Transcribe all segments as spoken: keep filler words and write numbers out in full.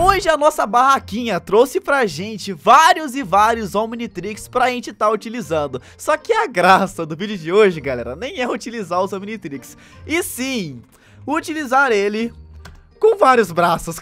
Hoje a nossa barraquinha trouxe pra gente vários e vários Omnitrix pra gente tá utilizando. Só que a graça do vídeo de hoje, galera, nem é utilizar os Omnitrix, e sim utilizar ele com vários braços.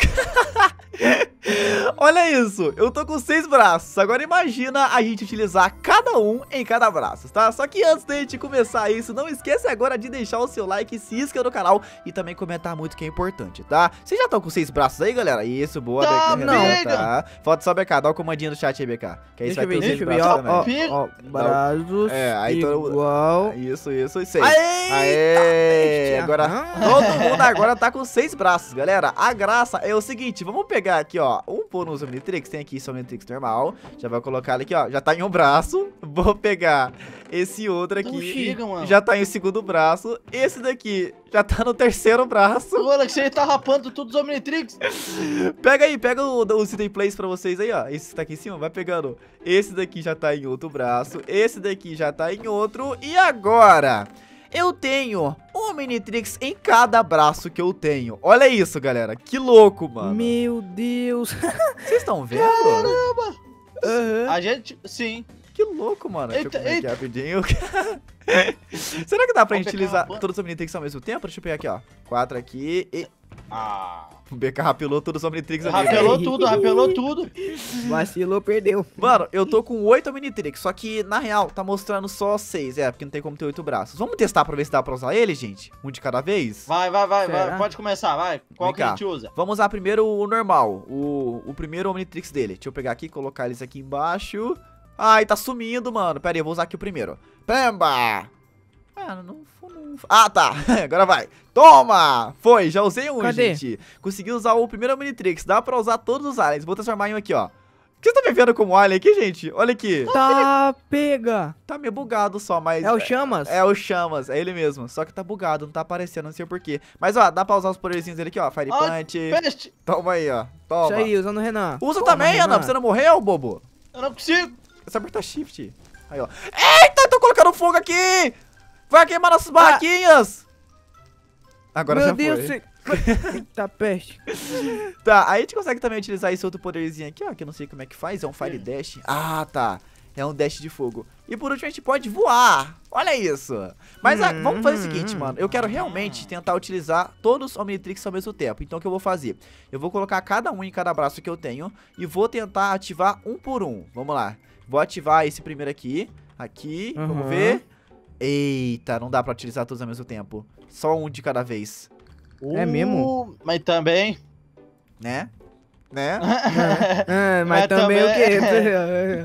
Olha isso, eu tô com seis braços. Agora imagina a gente utilizar cada um em cada braço, tá? Só que antes da gente começar isso, não esquece agora de deixar o seu like, se inscrever no canal e também comentar muito, que é importante, tá? Vocês já estão com seis braços aí, galera? Isso, boa, tá, B K, não, tá? Falta só, B K, dá o comandinho do chat aí, B K, que aí você vai ver, ter os seis braços, ó, também. Ó, ó, braços, é, aí igual. Todo... Isso, isso, isso aí. Aê, Aê, agora todo mundo agora tá com seis braços, galera. A graça é o seguinte, vamos pegar aqui, ó, um por um Omnitrix, tem aqui esse Omnitrix normal, já vai colocar ele aqui, ó, já tá em um braço, vou pegar esse outro aqui, chega, já tá em um segundo braço, esse daqui já tá no terceiro braço. Olha que você tá rapando todos os Omnitrix. Pega aí, pega os item plays pra vocês aí, ó, esse que tá aqui em cima, vai pegando, esse daqui já tá em outro braço, esse daqui já tá em outro, e agora... eu tenho um Omnitrix em cada braço que eu tenho. Olha isso, galera. Que louco, mano. Meu Deus. Vocês estão vendo? Caramba. Uhum. A gente... Sim. Que louco, mano. Eita, deixa eu comer eita. Aqui rapidinho. Será que dá pra Vou gente utilizar todos os Omnitrix ao mesmo tempo? Deixa eu pegar aqui, ó. Quatro aqui e... Ah... O B K rapelou todos os Omnitrix ali. Rapelou tudo, rapelou tudo. Vacilou, perdeu. Mano, eu tô com oito Omnitrix, só que na real tá mostrando só seis, é, porque não tem como ter oito braços. Vamos testar pra ver se dá pra usar ele, gente? Um de cada vez? Vai, vai, vai, vai. Pode começar, vai. Qual que a gente usa? Vamos usar primeiro o normal, o, o primeiro Omnitrix dele. Deixa eu pegar aqui, colocar eles aqui embaixo. Ai, tá sumindo, mano. Pera aí, eu vou usar aqui o primeiro. Pemba! Ah, não foi, não foi. Ah, tá. Agora vai. Toma! Foi, já usei um, Cadê? gente. Consegui usar o primeiro Omnitrix. Dá pra usar todos os aliens. Vou transformar em um aqui, ó. O que vocês estão vendo como alien aqui, gente? Olha aqui. Tá, ele... pega. Tá meio bugado só, mas... É o Chamas? É, é o Chamas, é ele mesmo. Só que tá bugado, não tá aparecendo, não sei porquê. Mas, ó, dá pra usar os poderzinhos dele aqui, ó. Fire Punch. Oh, Toma aí, ó. Toma. Isso aí, usando o Renan. Usa Toma, também, Renan. Renan. Você não morreu, bobo? Eu não consigo. É só apertar Shift. Aí, ó. Eita, tô colocando fogo aqui! Vai queimar nossas barraquinhas! Ah. Agora Meu já Deus foi. Eita peste. Tá, aí a gente consegue também utilizar esse outro poderzinho aqui, ó, que eu não sei como é que faz. É um Fire Dash. Ah, tá. É um dash de fogo. E por último a gente pode voar. Olha isso. Mas hum, a, vamos fazer o seguinte, mano. Eu quero realmente tentar utilizar todos os Omnitrix ao mesmo tempo. Então o que eu vou fazer? Eu vou colocar cada um em cada braço que eu tenho e vou tentar ativar um por um. Vamos lá. Vou ativar esse primeiro aqui. Aqui, uhum. Vamos ver. Eita, não dá pra utilizar todos ao mesmo tempo. Só um de cada vez. Uh, é mesmo? Mas também... Né? Né? é, é, mas, mas também, também o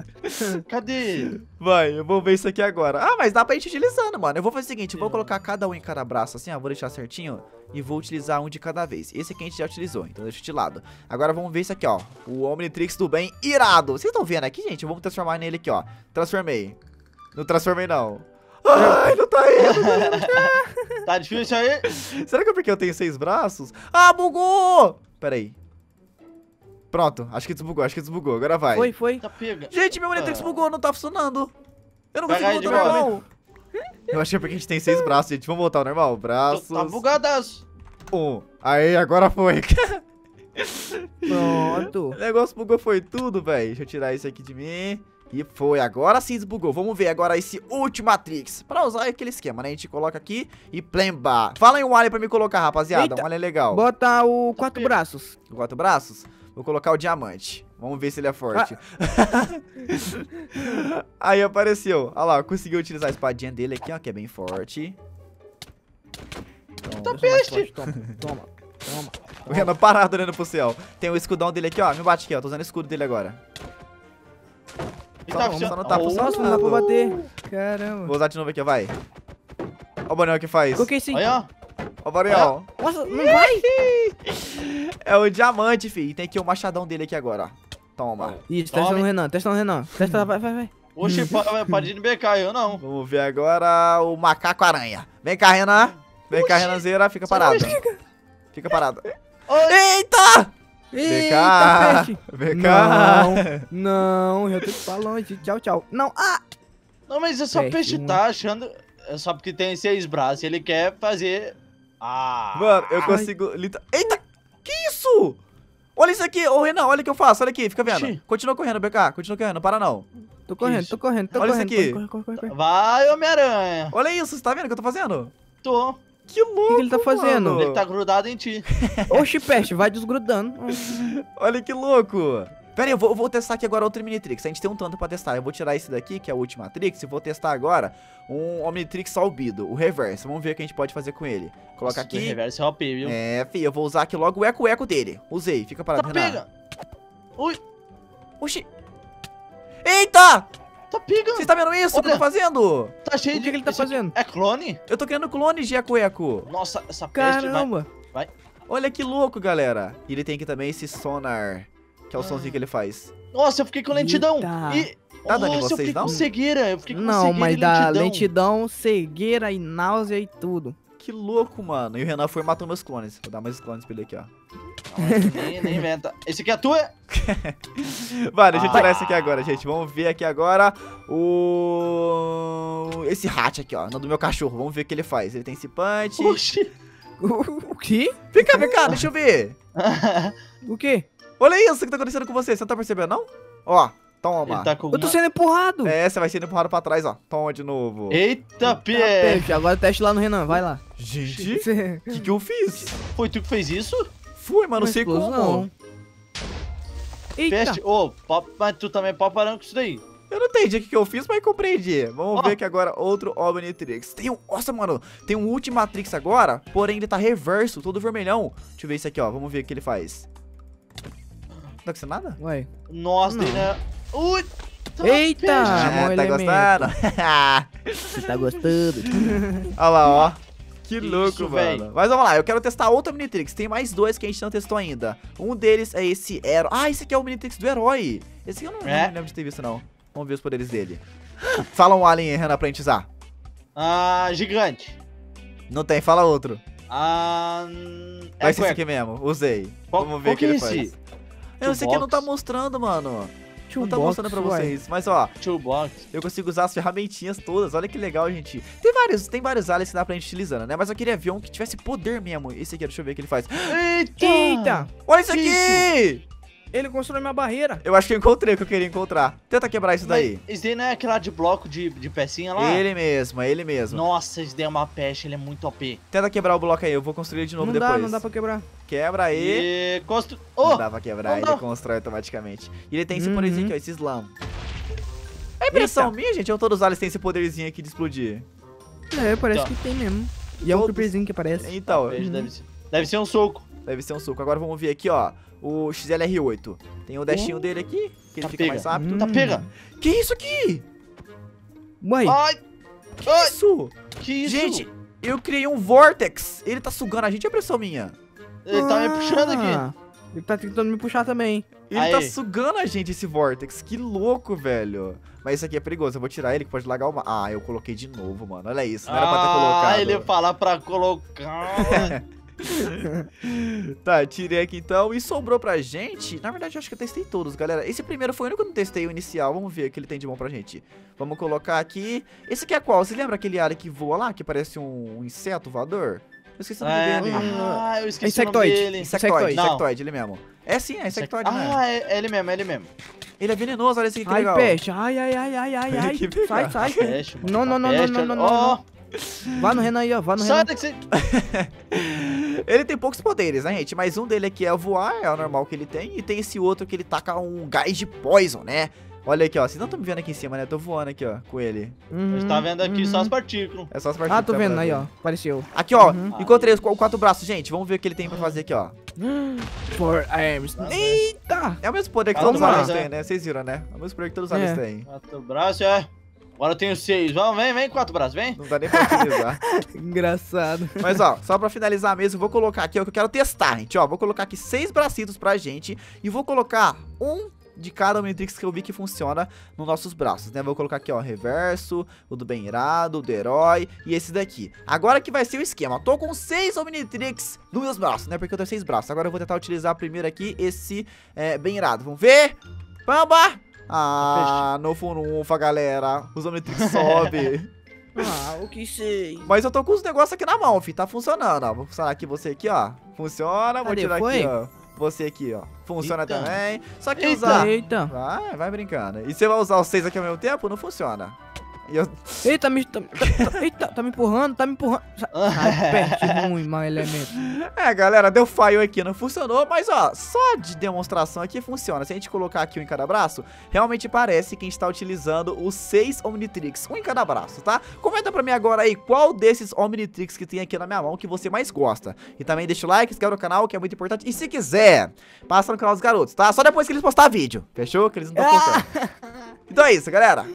quê? Cadê? Vai, eu vou ver isso aqui agora. Ah, mas dá pra gente utilizando, mano. Eu vou fazer o seguinte, eu vou colocar cada um em cada braço assim, ó. Vou deixar certinho e vou utilizar um de cada vez. Esse aqui a gente já utilizou, então deixa de lado. Agora vamos ver isso aqui, ó. O Omnitrix do bem irado. Vocês estão vendo aqui, gente? Vamos transformar nele aqui, ó. Transformei. Não transformei, não. Ai, não tá indo, galera. Tá difícil aí? Será que é porque eu tenho seis braços? Ah, bugou! Pera aí. Pronto, acho que desbugou, acho que desbugou. Agora vai. Foi, foi. Tá pega. Gente, meu Omnitrix ah. bugou, não tá funcionando. Eu não consigo voltar ao normal. Eu achei porque a gente tem seis braços, gente. Vamos voltar ao normal. Braços. Tá bugadaço. Um. Aí, agora foi. Pronto. O negócio bugou, foi tudo, velho. Deixa eu tirar isso aqui de mim. E foi, agora sim desbugou. Vamos ver agora esse Ultimatrix. Pra usar aquele esquema, né? A gente coloca aqui e plemba. Fala aí um alien pra me colocar, rapaziada. Eita. Um alien legal. Bota o quatro braços. O quatro braços? Vou colocar o diamante. Vamos ver se ele é forte. Ah. Aí apareceu. Olha lá, conseguiu utilizar a espadinha dele aqui, ó, que é bem forte. Toma, tá peste. Toma, toma, toma. O Renan parado olhando pro céu. Tem o escudão dele aqui, ó. Me bate aqui, ó. Tô usando o escudo dele agora. Só, tá só não tá oh, funcionando. Não dá pra bater. Caramba. Vou usar de novo aqui, ó, vai. Ó o Banel que faz. Coloquei sim. Olha, ó o Banel. Nossa, não vai. É o diamante, filho. Tem aqui o machadão dele aqui agora, ó. Toma. Isso, testa no Renan, testa no Renan. Testa, vai, vai, vai. Oxe, pode ir no B K, eu não. Vamos ver agora o macaco-aranha. Vem cá, Renan. Vem Oxi. cá, Renanzeira. Fica parado. Fica parado. Eita! B K! B K! Não, não, eu tenho que falar longe. Tchau, tchau. Não, ah! Não, mas é só peixe tá achando. É só porque tem seis braços. Ele quer fazer. Ah! Mano, eu consigo. Ai. Eita! Que isso? Olha isso aqui. Ô, oh, Renan, olha o que eu faço. Olha aqui, fica vendo. Xii. Continua correndo, B K. Continua correndo, não para não. Tô correndo, Ixi. tô correndo, tô olha correndo. Olha isso aqui. Corre, corre, corre, corre. Vai, Homem-Aranha. Olha isso, você tá vendo o que eu tô fazendo? Tô. Que louco, O que, que ele tá fazendo? Mano. Ele tá grudado em ti. Oxi, peste, vai desgrudando. Olha que louco. Pera aí, eu vou, eu vou testar aqui agora outro Omnitrix. A gente tem um tanto pra testar. Eu vou tirar esse daqui, que é o Ultimatrix, e vou testar agora um Omnitrix Albedo, o Reverso. Vamos ver o que a gente pode fazer com ele. Coloca aqui. O Reverso é O P, viu? É, fi, eu vou usar aqui logo o eco-eco dele. Usei, fica parado, tá Renan. Pega. Ui. Oxi. Eita! Tá pegando. Vocês tá vendo isso? Olha, que eu tô fazendo? Tá cheio de... O que, que ele tá fazendo? É clone? Eu tô criando clone de Jeco-Eco. Nossa, essa peste... Caramba. Vai. vai. Olha que louco, galera. E ele tem aqui também esse sonar, que é o ah. somzinho que ele faz. Nossa, eu fiquei com lentidão. Eita. E... Tá dando em vocês, não? eu fiquei não? com cegueira. Eu fiquei com não, cegueira Não, mas dá lentidão. lentidão, cegueira e náusea e tudo. Que louco, mano. E o Renan foi e matou meus clones. Vou dar mais clones pra ele aqui, ó. Não, nem inventa. Esse aqui é tua? Vale, deixa eu tirar esse aqui agora, gente. Vamos ver aqui agora o... Esse hat aqui, ó. Não do meu cachorro. Vamos ver o que ele faz. Ele tem esse punch. Oxi. O quê? Vem cá, vem cá. Deixa eu ver. O quê? Olha isso que tá acontecendo com você. Você não tá percebendo, não? Ó. Toma. Tá uma... Eu tô sendo empurrado. É, você vai sendo empurrado pra trás, ó. Toma de novo. Eita, peixe. Agora teste lá no Renan, vai lá. Gente, o que, que eu fiz? Foi tu que fez isso? Fui, mas não sei como. Não. Eita. Peste, ô, oh, mas tu também é pau parando com isso daí. Eu não entendi o que, que eu fiz, mas compreendi. Vamos oh. ver aqui agora outro Omnitrix. Tem um... Nossa, mano, tem um Ultimatrix agora, porém ele tá reverso, todo vermelhão. Deixa eu ver isso aqui, ó. Vamos ver o que ele faz. Não tá acontecendo nada? Ué. Nossa, não. Né? Ui, eita! É, tá gostando? Você tá gostando? Olha lá, ó. Que Isso, louco, véio. mano. Mas vamos lá, eu quero testar outro Omnitrix. Tem mais dois que a gente não testou ainda. Um deles é esse herói. Ah, esse aqui é o Omnitrix do herói. Esse aqui eu não, é? não lembro de ter visto, não. Vamos ver os poderes dele. Fala um alien, Renan, pra gente usar. Ah, gigante. Não tem, fala outro. Ah... Vai é ser esse aqui mesmo, usei. Qual, vamos ver o que, que ele faz. Esse, eu, esse aqui não tá mostrando, mano. Não tá mostrando pra vocês, mas ó, eu consigo usar as ferramentinhas todas, olha que legal, gente. Tem vários, tem vários aliens que dá pra gente utilizando, né? Mas eu queria ver um que tivesse poder mesmo. Esse aqui, deixa eu ver o que ele faz. Eita! Eita. Olha isso, isso aqui! Ele construiu minha barreira. Eu acho que eu encontrei o que eu queria encontrar. Tenta quebrar isso mas, daí. Esse daí não é aquele lá de bloco de, de pecinha lá? Ele mesmo, é ele mesmo. Nossa, esse daí é uma peste, ele é muito O P. Tenta quebrar o bloco aí, eu vou construir ele de novo não depois. Não dá, não dá pra quebrar. Quebra aí. E... Constru... Oh, não dá pra quebrar, ele dá. Constrói automaticamente. E ele tem esse uhum. poderzinho aqui, ó, esse slam. É impressão Eita. minha, gente, ou todos os aliens têm esse poderzinho aqui de explodir? É, parece então. que tem mesmo. E todos... é um creeperzinho que aparece. Então. Ah, uhum. deve, ser. deve ser um soco. Deve ser um soco. Agora vamos ver aqui, ó. O X L R oito. Tem o dashinho uh, dele aqui, que ele tá fica pega. mais rápido. Hum. Tá pega! Que isso aqui? Mãe! Ai! Que Ai. isso? Que isso? Gente, eu criei um Vortex. Ele tá sugando a gente, é pressão minha. Ele ah. tá me puxando aqui. Ele tá tentando me puxar também. Ele Aê. tá sugando a gente, esse Vortex. Que louco, velho. Mas isso aqui é perigoso. Eu vou tirar ele, que pode lagar uma... Ah, eu coloquei de novo, mano. Olha isso, não era ah, pra ter colocado. Ah, ele ia falar pra colocar... Tá, tirei aqui então. E sobrou pra gente. Na verdade, eu acho que eu testei todos, galera. Esse primeiro foi o único que eu não testei, o inicial. Vamos ver o que ele tem de bom pra gente. Vamos colocar aqui. Esse aqui é qual? Você lembra aquele alien que voa lá? Que parece um inseto voador? Eu esqueci o nome é, dele. Ah, eu esqueci Insectoide. o nome dele. Insectoide. Insectoide, ele mesmo. É sim, é Insectoide, Insect... né? Ah, é ele mesmo, é ele mesmo. Ele é venenoso, olha esse aqui que ai, legal. Peixe. Ai, ai, ai, ai, ai, ai. Sai, sai. Peixe, não, não, não, peixe, não, não, não, oh. não, não. Vá no Renan aí, ó. Vá no Renan. Ele tem poucos poderes, né, gente? Mas um dele aqui é voar, é o normal que ele tem. E tem esse outro que ele taca um gás de poison, né? Olha aqui, ó. Vocês não estão me vendo aqui em cima, né? Eu tô voando aqui, ó, com ele. Uhum, a gente tá vendo aqui uhum. só as partículas. É só as partículas. Ah, tô vendo aí, ó. Apareceu. Aqui, ó. Uhum. Encontrei os quatro braços, gente. Vamos ver o que ele tem pra fazer aqui, ó. Four Arms. Eita! É o mesmo poder que quatro todos os aliens têm, né? Vocês viram, né? É o mesmo poder que todos os aliens é. têm. Quatro braços, é... Agora eu tenho seis. Vamos, vem, vem, quatro braços, vem. Não dá nem pra utilizar. Engraçado. Mas, ó, só pra finalizar mesmo, vou colocar aqui, ó, que eu quero testar, gente, ó. Vou colocar aqui seis bracitos pra gente e vou colocar um de cada Omnitrix que eu vi que funciona nos nossos braços, né? Vou colocar aqui, ó, reverso, o do bem irado, o do herói e esse daqui. Agora que vai ser o esquema. Tô com seis Omnitrix nos meus braços, né? Porque eu tenho seis braços. Agora eu vou tentar utilizar primeiro aqui esse é, bem irado. Vamos ver? Pamba! Ah, nofo nufa, galera. Os Omnitrix sobe. Ah, o que sei. Mas eu tô com os negócios aqui na mão, fi. Tá funcionando, ó. Vou funcionar aqui você aqui, ó. Funciona, vou Cadê? tirar Foi? aqui, ó. você aqui, ó. Funciona eita. Também. Só que eita, usar... Eita. Vai, vai brincando. E você vai usar os seis aqui ao mesmo tempo? Não funciona. E eu... Eita, me, tá, tá, eita, tá me empurrando, tá me empurrando. Perde ruim, mau elemento. É, galera, deu falho aqui, não funcionou. Mas, ó, só de demonstração aqui funciona. Se a gente colocar aqui um em cada braço, realmente parece que a gente tá utilizando os seis Omnitrix. Um em cada braço, tá? Comenta pra mim agora aí qual desses Omnitrix que tem aqui na minha mão que você mais gosta. E também deixa o like, se inscreve no canal, que é muito importante. E se quiser, passa no canal dos garotos, tá? Só depois que eles postar vídeo. Fechou? Que eles não estão postando. Então é isso, galera.